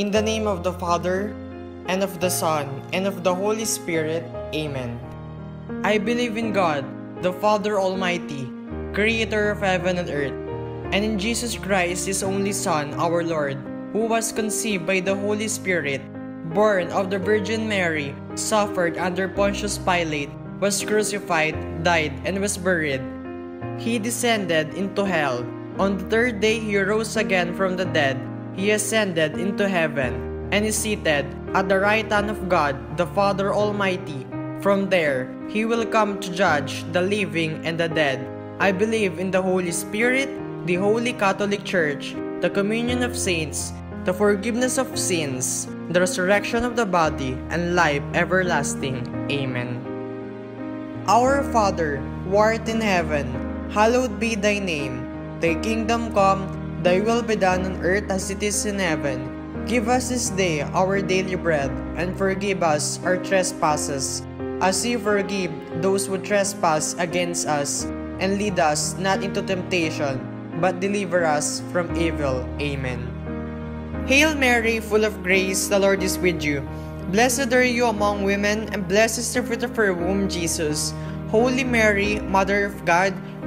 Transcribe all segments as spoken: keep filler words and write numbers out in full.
In the name of the Father, and of the Son, and of the Holy Spirit, Amen. I believe in God, the Father Almighty, Creator of heaven and earth, and in Jesus Christ, His only Son, our Lord, who was conceived by the Holy Spirit, born of the Virgin Mary, suffered under Pontius Pilate, was crucified, died, and was buried. He descended into hell. On the third day He rose again from the dead. He ascended into heaven, and is seated at the right hand of God, the Father Almighty. From there, He will come to judge the living and the dead. I believe in the Holy Spirit, the Holy Catholic Church, the communion of saints, the forgiveness of sins, the resurrection of the body, and life everlasting. Amen. Our Father, who art in heaven, hallowed be thy name. Thy kingdom come, thy will be done on earth as it is in heaven. Give us this day our daily bread, and forgive us our trespasses, as we forgive those who trespass against us. And lead us not into temptation, but deliver us from evil. Amen. Hail Mary, full of grace, the Lord is with you. Blessed are you among women, and blessed is the fruit of your womb, Jesus. Holy Mary, Mother of God,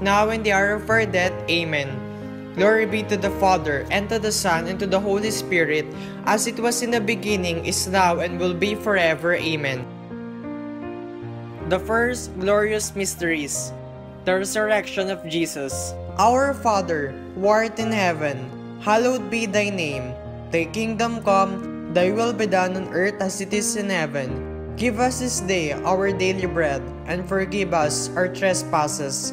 now and the hour of our death. Amen. Glory be to the Father, and to the Son, and to the Holy Spirit, as it was in the beginning, is now, and will be forever. Amen. The first glorious mysteries, the resurrection of Jesus. Our Father, who art in heaven, hallowed be thy name. Thy kingdom come, thy will be done on earth as it is in heaven. Give us this day our daily bread, and forgive us our trespasses,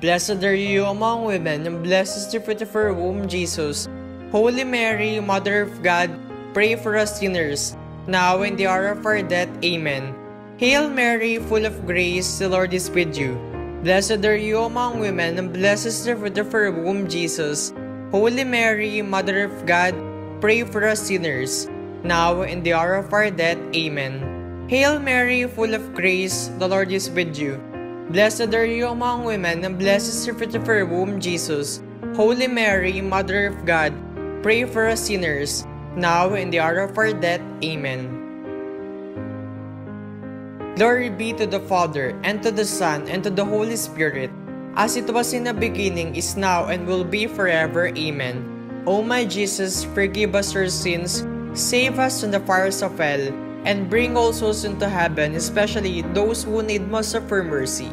Blessed are you among women, and blessed is the fruit of your womb, Jesus. Holy Mary, Mother of God, pray for us sinners, now and the hour of our death. Amen. Hail Mary, full of grace, the Lord is with you. Blessed are you among women, and blessed is the fruit of your womb, Jesus. Holy Mary, Mother of God, pray for us sinners, now and the hour of our death. Amen. Hail Mary, full of grace, the Lord is with you. Blessed are you among women, and blessed is the fruit of your womb, Jesus. Holy Mary, Mother of God, pray for us sinners, now and the hour of our death. Amen. Glory be to the Father, and to the Son, and to the Holy Spirit, as it was in the beginning, is now, and will be forever. Amen. O my Jesus, forgive us our sins, save us from the fires of hell, and bring all souls into heaven, especially those who need most of her mercy.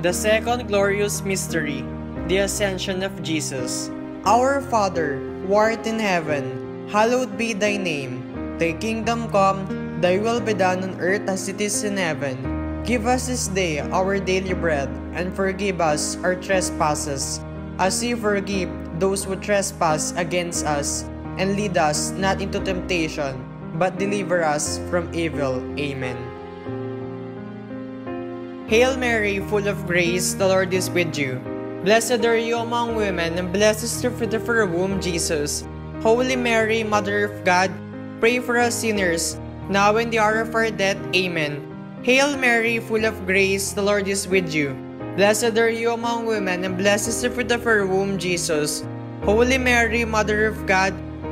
The second glorious mystery, the Ascension of Jesus. Our Father, who art in heaven, hallowed be thy name. Thy kingdom come, thy will be done on earth as it is in heaven. Give us this day our daily bread, and forgive us our trespasses, as we forgive those who trespass against us. And lead us not into temptation, but deliver us from evil. Amen. Hail Mary, full of grace, the Lord is with you. Blessed are you among women, and blessed is the fruit of your womb, Jesus. Holy Mary, Mother of God, pray for us sinners, now and the hour of our death. Amen. Hail Mary, full of grace, the Lord is with you. Blessed are you among women, and blessed is the fruit of your womb, Jesus. Holy Mary, Mother of God,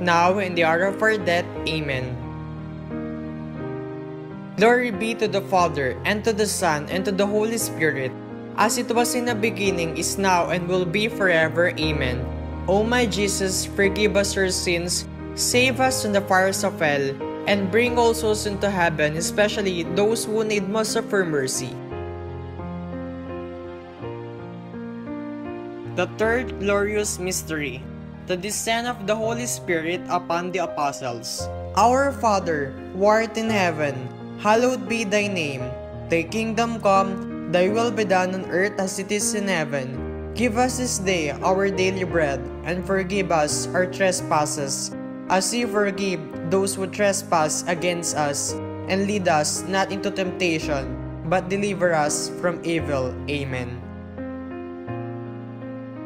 now and the hour of our death. Amen. Glory be to the Father, and to the Son, and to the Holy Spirit, as it was in the beginning, is now, and will be forever. Amen. O my Jesus, forgive us our sins, save us from the fires of hell, and bring all souls into heaven, especially those who need most of your mercy. The third glorious mystery, the descent of the Holy Spirit upon the apostles. Our Father, who art in heaven, hallowed be thy name. Thy kingdom come, thy will be done on earth as it is in heaven. Give us this day our daily bread, and forgive us our trespasses, as we forgive those who trespass against us. And lead us not into temptation, but deliver us from evil. Amen.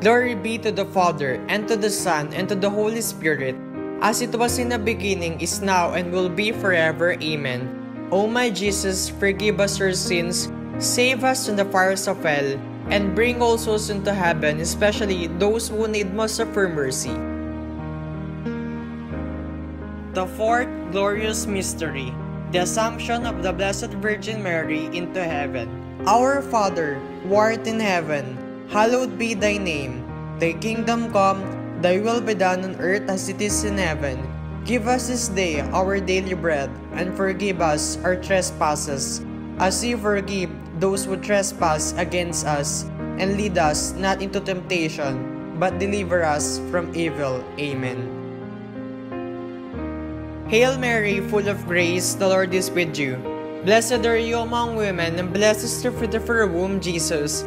Glory be to the Father, and to the Son, and to the Holy Spirit, as it was in the beginning, is now, and will be forever. Amen. O my Jesus, forgive us our sins, save us from the fires of hell, and bring all souls into heaven, especially those who need most of your mercy. The fourth glorious mystery, the Assumption of the Blessed Virgin Mary into Heaven. Our Father, who art in heaven, hallowed be thy name. Thy kingdom come, thy will be done on earth as it is in heaven. Give us this day our daily bread, and forgive us our trespasses, as we forgive those who trespass against us. And lead us not into temptation, but deliver us from evil. Amen. Hail Mary, full of grace, the Lord is with you. Blessed are you among women, and blessed is the fruit of your womb, Jesus.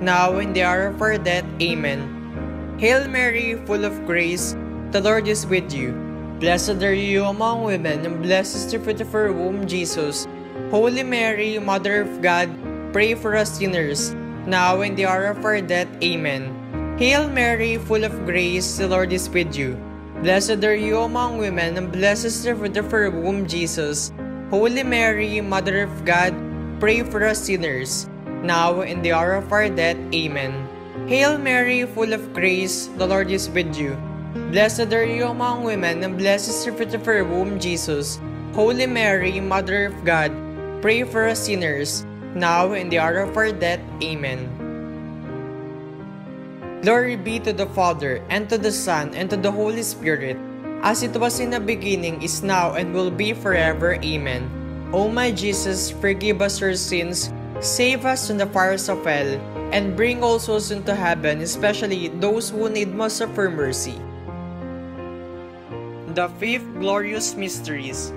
now and the hour of our death. Amen. Hail Mary, full of grace, the Lord is with you. Blessed are you among women, and blessed is the fruit of your womb, Jesus. Holy Mary, Mother of God, pray for us sinners, now and the hour of our death. Amen. Hail Mary, full of grace, the Lord is with you. Blessed are you among women, and blessed is the fruit of your womb, Jesus. Holy Mary, Mother of God, pray for us sinners, now and the hour of our death. Amen. Hail Mary, full of grace, the Lord is with you. Blessed are you among women, and blessed is the fruit of your womb, Jesus. Holy Mary, Mother of God, pray for us sinners, now and the hour of our death. Amen. Glory be to the Father, and to the Son, and to the Holy Spirit, as it was in the beginning, is now, and will be forever. Amen. O my Jesus, forgive us our sins, save us from the fires of hell, and bring all souls into heaven, especially those who need most of your mercy. The fifth glorious mysteries,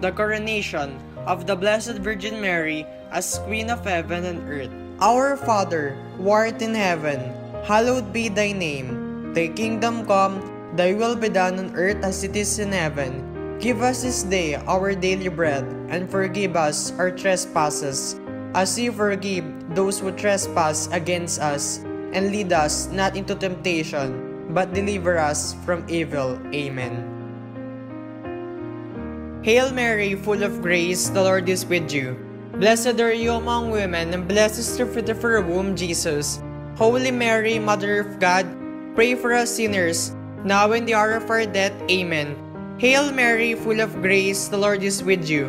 the coronation of the Blessed Virgin Mary as Queen of Heaven and Earth. Our Father, who art in heaven, hallowed be thy name. Thy kingdom come, thy will be done on earth as it is in heaven. Give us this day our daily bread, and forgive us our trespasses, as we forgive those who trespass against us. And lead us not into temptation, but deliver us from evil. Amen. Hail Mary, full of grace, the Lord is with you. Blessed are you among women, and blessed is the fruit of your womb, Jesus. Holy Mary, Mother of God, pray for us sinners, now and the hour of our death. Amen. Hail Mary, full of grace, the Lord is with you.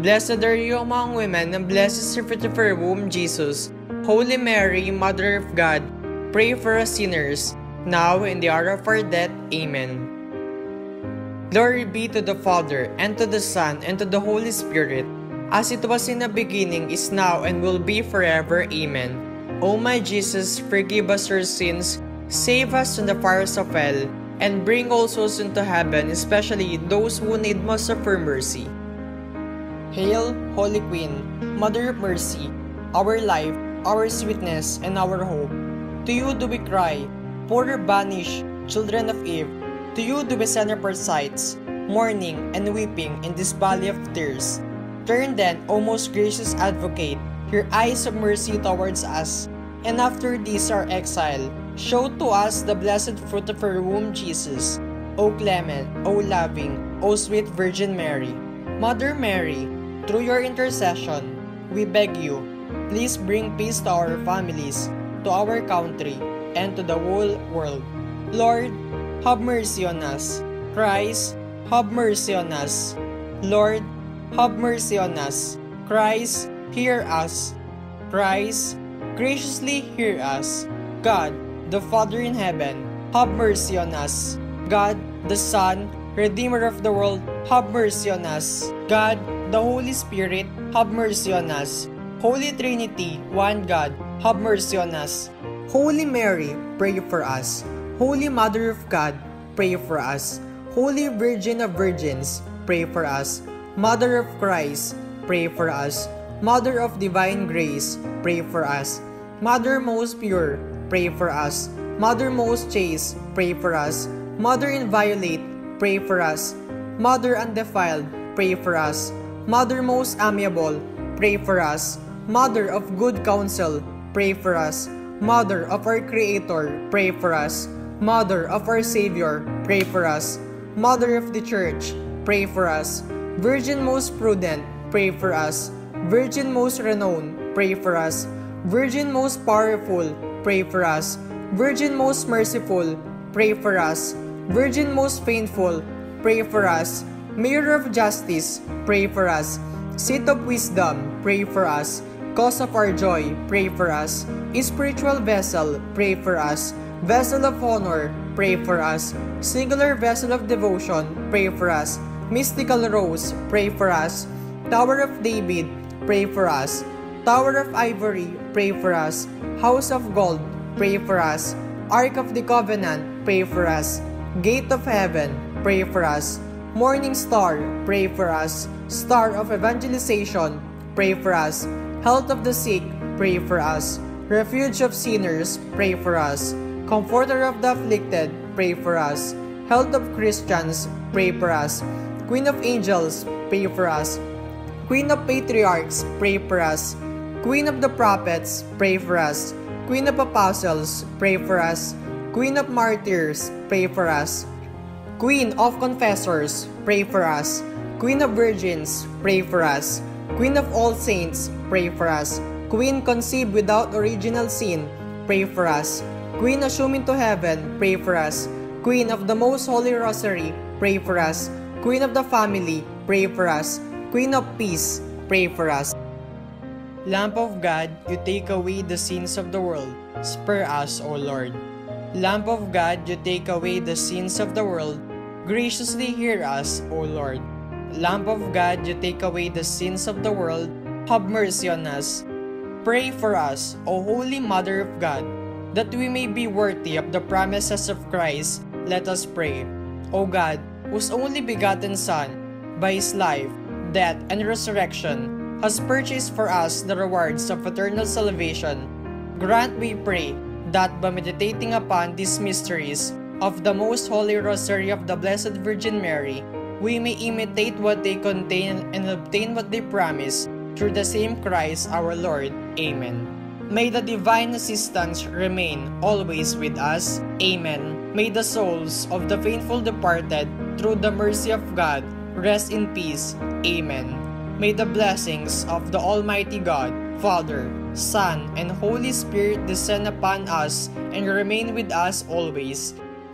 Blessed are you among women, and blessed is the fruit of your womb, Jesus. Holy Mary, Mother of God, pray for us sinners, now and the hour of our death. Amen. Glory be to the Father, and to the Son, and to the Holy Spirit, as it was in the beginning, is now, and will be forever. Amen. O my Jesus, forgive us our sins, save us from the fires of hell, and bring all souls into heaven, especially those who need most of her mercy. Hail, Holy Queen, Mother of Mercy, our life, our sweetness, and our hope. To you do we cry, poor banished children of Eve. To you do we send up our sighs, mourning and weeping in this valley of tears. Turn then, O most gracious Advocate, your eyes of mercy towards us, and after this our exile, show to us the blessed fruit of her womb, Jesus. O clement, O loving, O sweet Virgin Mary. Mother Mary, through your intercession, we beg you, please bring peace to our families, to our country, and to the whole world. Lord, have mercy on us. Christ, have mercy on us. Lord, have mercy on us. Christ, hear us. Christ, graciously hear us. God, the Father in heaven, have mercy on us. God, the Son, Redeemer of the world, have mercy on us. God, the Holy Spirit, have mercy on us. Holy Trinity, one God, have mercy on us. Holy Mary, pray for us. Holy Mother of God, pray for us. Holy Virgin of Virgins, pray for us. Mother of Christ, pray for us. Mother of Divine Grace, pray for us. Mother most pure, pray for us. Mother most chaste, pray for us. Mother inviolate, pray for us. Mother undefiled, pray for us. Mother most amiable, pray for us. Mother of good counsel, pray for us. Mother of our Creator, pray for us. Mother of our Savior, pray for us. Mother of the Church, pray for us. Virgin most prudent, pray for us. Virgin most renowned, pray for us. Virgin most powerful, pray for us. Virgin most merciful, pray for us. Virgin most painful, pray for us. Mirror of justice, pray for us. Seat of Wisdom, pray for us. Cause of our joy, pray for us. Spiritual Vessel, pray for us. Vessel of Honor, pray for us. Singular Vessel of Devotion, pray for us. Mystical Rose, pray for us. Tower of David, pray for us. Tower of Ivory, pray for us. House of Gold, pray for us. Ark of the Covenant, pray for us. Gate of Heaven, pray for us. Morning Star, pray for us. Star of Evangelization, pray for us. Health of the Sick, pray for us. Refuge of Sinners, pray for us. Comforter of the Afflicted, pray for us. Health of Christians, pray for us. Queen of Angels, pray for us. Queen of Patriarchs, pray for us. Queen of the Prophets, pray for us. Queen of Apostles, pray for us. Queen of Martyrs, pray for us. Queen of Confessors, pray for us. Queen of Virgins, pray for us. Queen of All Saints, pray for us. Queen conceived without original sin, pray for us. Queen assuming to heaven, pray for us. Queen of the Most Holy Rosary, pray for us. Queen of the Family, pray for us. Queen of Peace, pray for us. Lamp of God, you take away the sins of the world, spare us, O Lord. Lamp of God, you take away the sins of the world, graciously hear us, O Lord. Lamp of God, you take away the sins of the world, have mercy on us. Pray for us, O Holy Mother of God, that we may be worthy of the promises of Christ. Let us pray. O God, whose only begotten Son, by His life, death, and resurrection, has purchased for us the rewards of eternal salvation, grant, we pray, that by meditating upon these mysteries of the Most Holy Rosary of the Blessed Virgin Mary, we may imitate what they contain and obtain what they promise, through the same Christ our Lord. Amen. May the divine assistance remain always with us. Amen. May the souls of the faithful departed, through the mercy of God, rest in peace. Amen. May the blessings of the Almighty God, Father, Son, and Holy Spirit descend upon us and remain with us always.